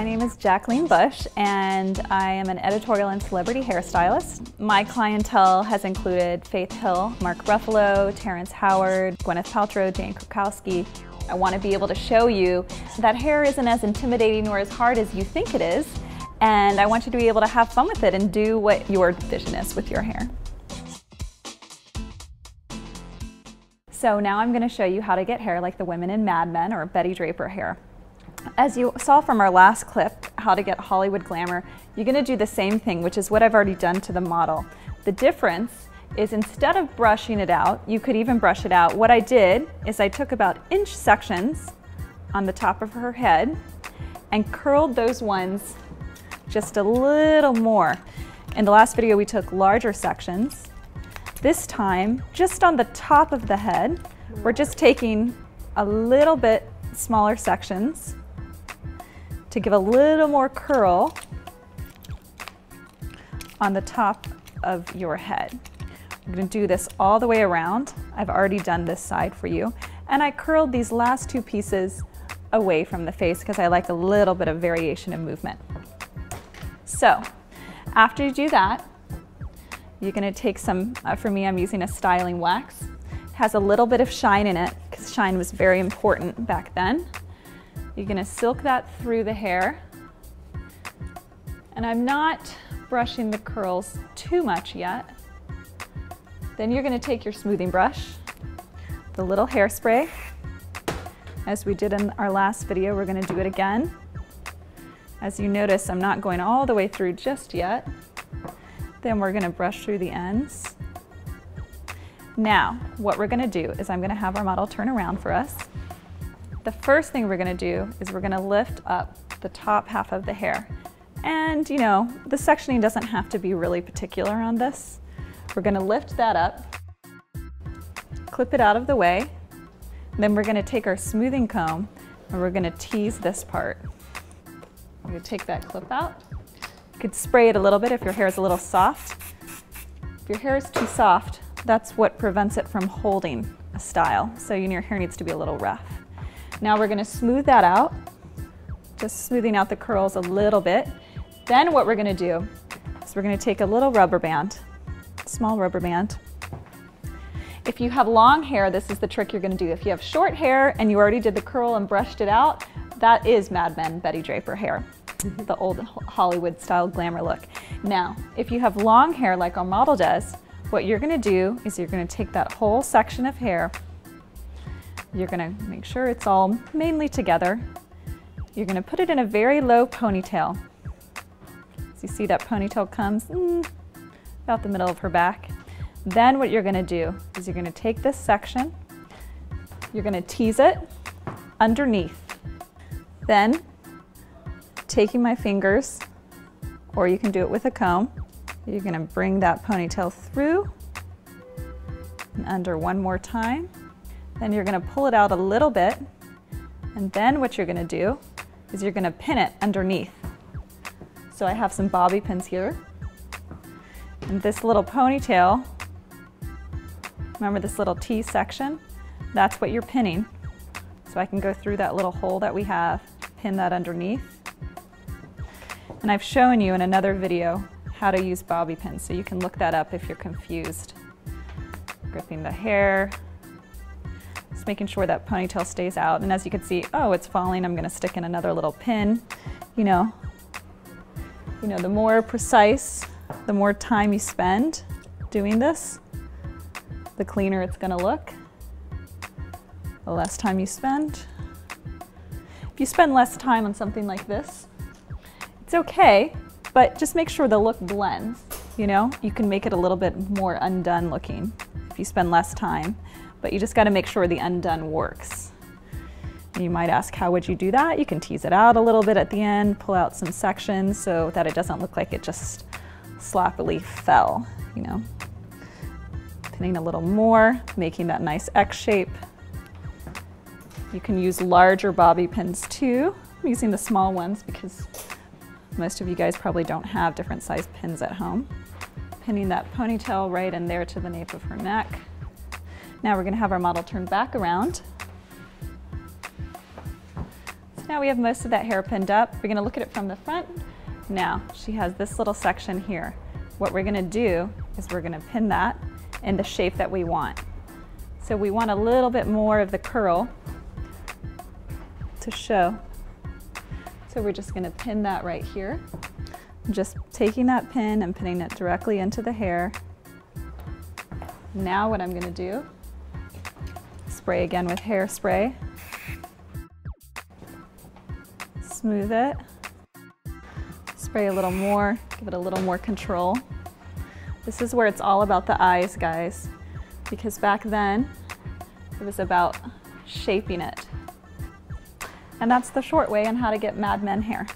My name is Jacqueline Bush, and I am an editorial and celebrity hairstylist. My clientele has included Faith Hill, Mark Ruffalo, Terrence Howard, Gwyneth Paltrow, Jane Krakowski. I want to be able to show you that hair isn't as intimidating or as hard as you think it is, and I want you to be able to have fun with it and do what your vision is with your hair. So now I'm going to show you how to get hair like the women in Mad Men or Betty Draper hair. As you saw from our last clip, how to get Hollywood glamour, you're going to do the same thing, which is what I've already done to the model. The difference is instead of brushing it out, you could even brush it out. What I did is I took about inch sections on the top of her head and curled those ones just a little more. In the last video, we took larger sections. This time, just on the top of the head, we're just taking a little bit smaller sections to give a little more curl on the top of your head. I'm going to do this all the way around. I've already done this side for you. And I curled these last two pieces away from the face because I like a little bit of variation and movement. So, after you do that, you're going to take some, for me I'm using a styling wax. It has a little bit of shine in it because shine was very important back then. You're going to silk that through the hair. And I'm not brushing the curls too much yet. Then you're going to take your smoothing brush, the little hairspray. As we did in our last video, we're going to do it again. As you notice, I'm not going all the way through just yet. Then we're going to brush through the ends. Now, what we're going to do is I'm going to have our model turn around for us. The first thing we're going to do is we're going to lift up the top half of the hair. And you know, the sectioning doesn't have to be really particular on this. We're going to lift that up, clip it out of the way, then we're going to take our smoothing comb and we're going to tease this part. We're going to take that clip out. You could spray it a little bit if your hair is a little soft. If your hair is too soft, that's what prevents it from holding a style. So your hair needs to be a little rough. Now we're going to smooth that out, just smoothing out the curls a little bit. Then what we're going to do is we're going to take a little rubber band, small rubber band. If you have long hair, this is the trick you're going to do. If you have short hair and you already did the curl and brushed it out, that is Mad Men Betty Draper hair. The old Hollywood style glamour look. Now, if you have long hair like our model does, what you're going to do is you're going to take that whole section of hair, you're going to make sure it's all mainly together, you're going to put it in a very low ponytail. So you see that ponytail comes about the middle of her back. Then what you're going to do is you're going to take this section, you're going to tease it underneath. Then taking my fingers, or you can do it with a comb, you're going to bring that ponytail through and under one more time. Then you're going to pull it out a little bit, and then what you're going to do is you're going to pin it underneath. So I have some bobby pins here, and this little ponytail, remember this little T section? That's what you're pinning. So I can go through that little hole that we have, pin that underneath. And I've shown you in another video how to use bobby pins, so you can look that up if you're confused. Gripping the hair, just making sure that ponytail stays out. And as you can see, oh, it's falling, I'm going to stick in another little pin. You know, the more precise, the more time you spend doing this, the cleaner it's going to look. The less time you spend. If you spend less time on something like this, it's okay, but just make sure the look blends, you know? You can make it a little bit more undone looking if you spend less time, but you just gotta make sure the undone works. And you might ask, how would you do that? You can tease it out a little bit at the end, pull out some sections so that it doesn't look like it just sloppily fell, you know? Pinning a little more, making that nice X shape. You can use larger bobby pins too. I'm using the small ones because most of you guys probably don't have different size pins at home. Pinning that ponytail right in there to the nape of her neck. Now we're going to have our model turn back around. So Now we have most of that hair pinned up. We're gonna look at it from the front. Now, she has this little section here. What we're gonna do is we're gonna pin that in the shape that we want. So we want a little bit more of the curl to show. So we're just gonna pin that right here. Just taking that pin and pinning it directly into the hair. Now what I'm gonna do, spray again with hairspray. Smooth it. Spray a little more, give it a little more control. This is where it's all about the eyes, guys, because back then it was about shaping it. And that's the short way on how to get Mad Men hair.